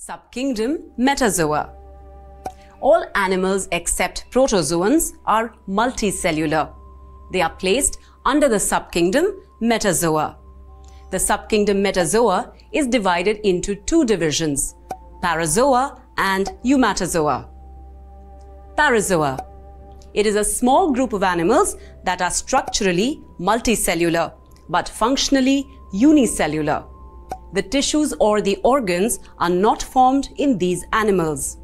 Subkingdom Metazoa. All animals except protozoans are multicellular. They are placed under the subkingdom Metazoa. The subkingdom Metazoa is divided into two divisions, Parazoa and Eumetazoa. Parazoa. It is a small group of animals that are structurally multicellular but functionally unicellular. The tissues or the organs are not formed in these animals.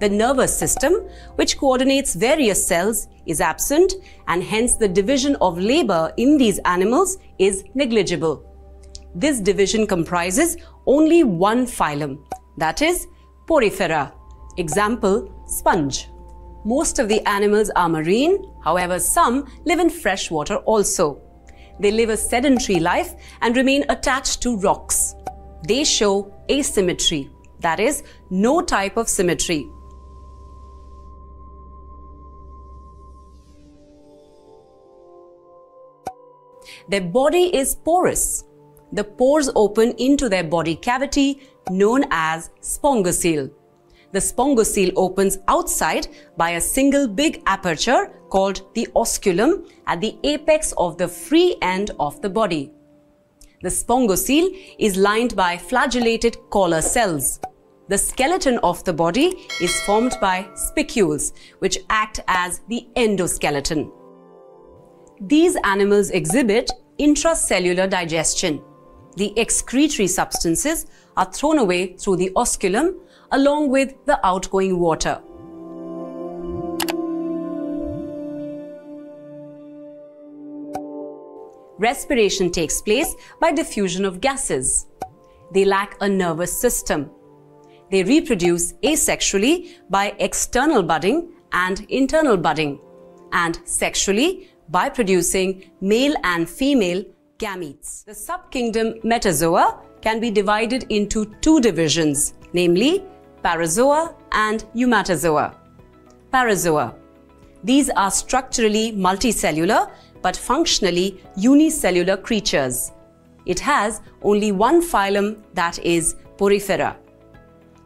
The nervous system, which coordinates various cells, is absent, and hence the division of labor in these animals is negligible. This division comprises only one phylum, that is, Porifera. Example, sponge. Most of the animals are marine, however some live in fresh water also. They live a sedentary life and remain attached to rocks. They show asymmetry, that is, no type of symmetry. Their body is porous. The pores open into their body cavity known as spongocele. The spongocele opens outside by a single big aperture called the osculum at the apex of the free end of the body. The spongocele is lined by flagellated collar cells. The skeleton of the body is formed by spicules, which act as the endoskeleton. These animals exhibit intracellular digestion. The excretory substances are thrown away through the osculum along with the outgoing water. Respiration takes place by diffusion of gases. They lack a nervous system. They reproduce asexually by external budding and internal budding, and sexually by producing male and female gametes. The subkingdom Metazoa can be divided into two divisions, namely Parazoa and Eumetazoa. Parazoa. These are structurally multicellular but functionally unicellular creatures. It has only one phylum, that is Porifera.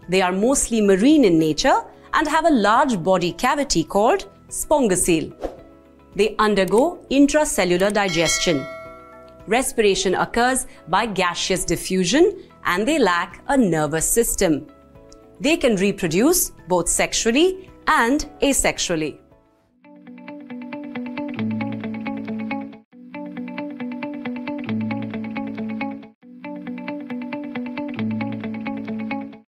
They are mostly marine in nature and have a large body cavity called spongocele. They undergo intracellular digestion. Respiration occurs by gaseous diffusion and they lack a nervous system. They can reproduce both sexually and asexually.